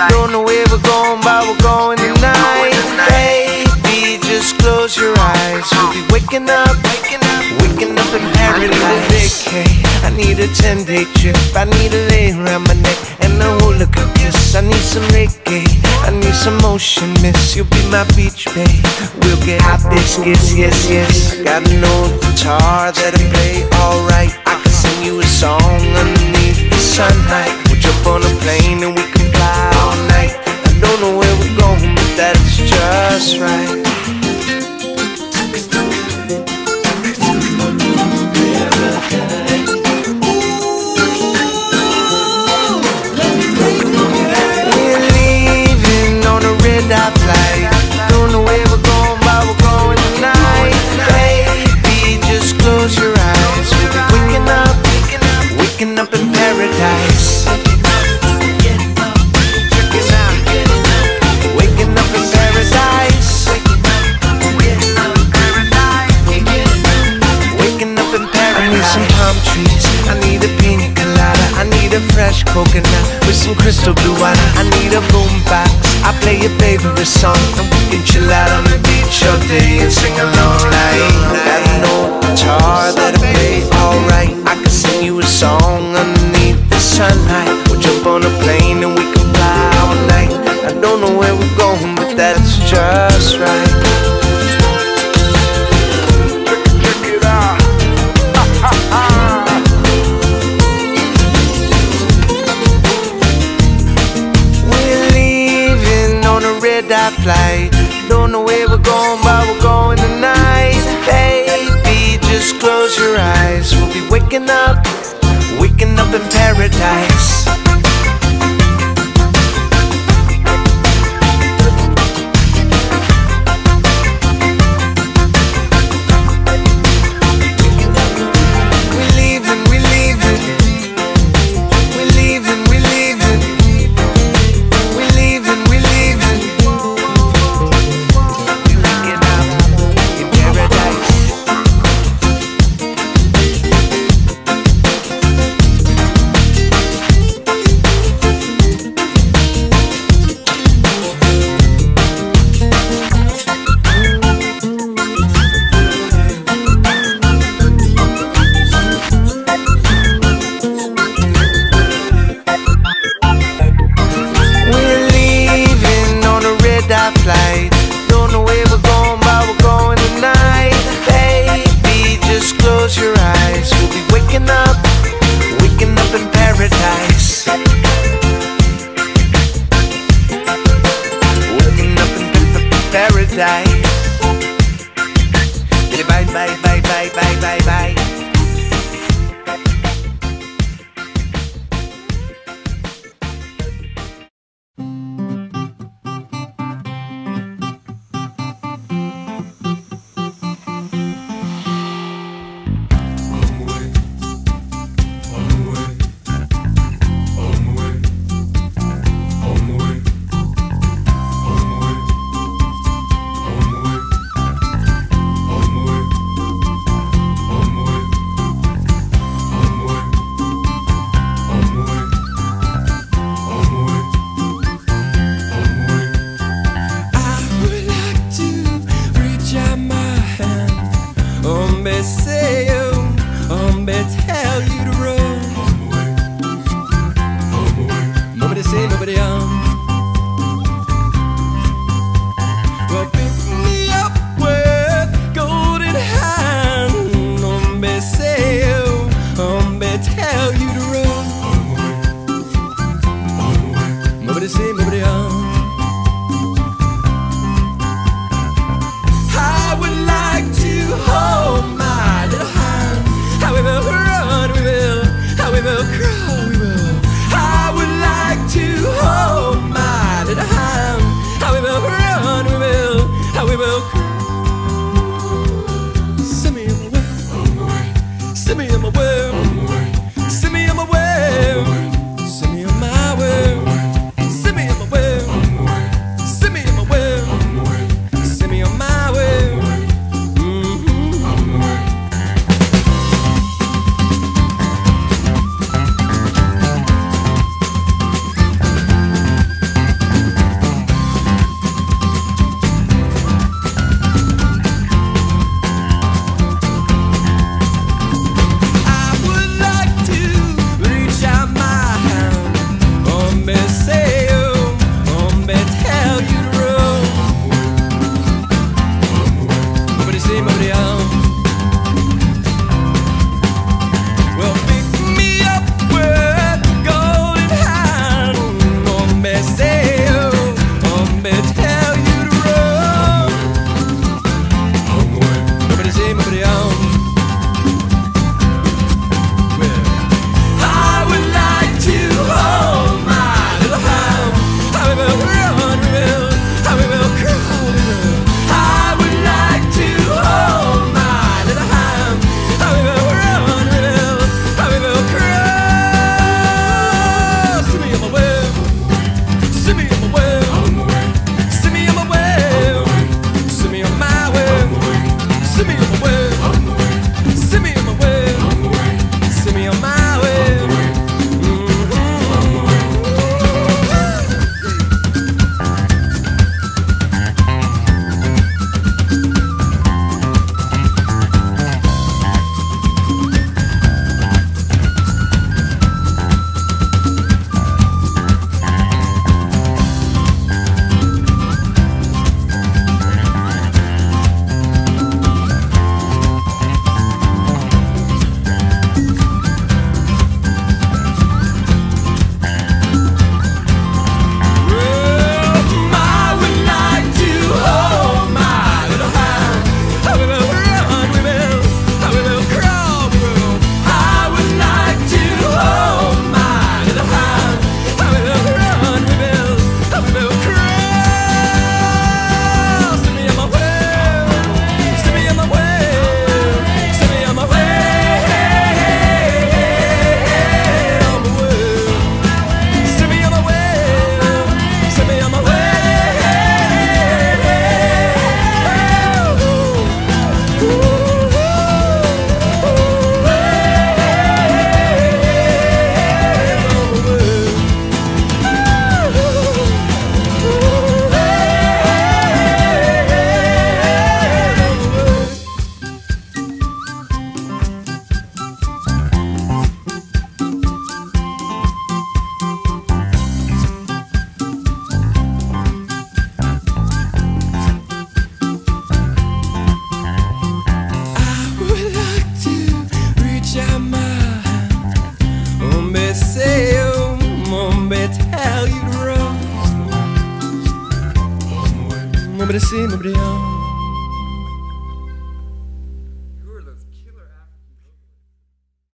tonight. Don't know where we're going, but we're going tonight. Baby, just close your eyes. We'll be waking up in paradise. I need a vacay, I need a 10-day trip. I need a lay around my neck and a hula cup kiss. I need some reggae, I need some ocean mist. You'll be my beach babe, we'll get hot biscuits, yes, yes. I got an old guitar that I play alright. I can sing you a song underneath the sunlight. We'll jump on a plane and we can fly all night. I don't know where we're going, but that's just right. I need a pina colada, I need a fresh coconut with some crystal blue water. I need a boombox, I play your favorite song, and we can chill out on the beach all day and sing along like. I got an old guitar that I play alright. I can sing you a song underneath the sunlight. We'll jump on a plane and we can fly all night. I don't know where we're going, but that's just right. Flight. Don't know where we're going, but we're going tonight. Baby, just close your eyes. We'll be waking up in paradise. Don't know where we're going, but we're going tonight. Baby, just close your eyes. We'll be waking up in paradise. Waking up in paradise. Bye, bye, bye, bye, bye, bye, bye. Send me on my way. Abre-se, meu brilhão.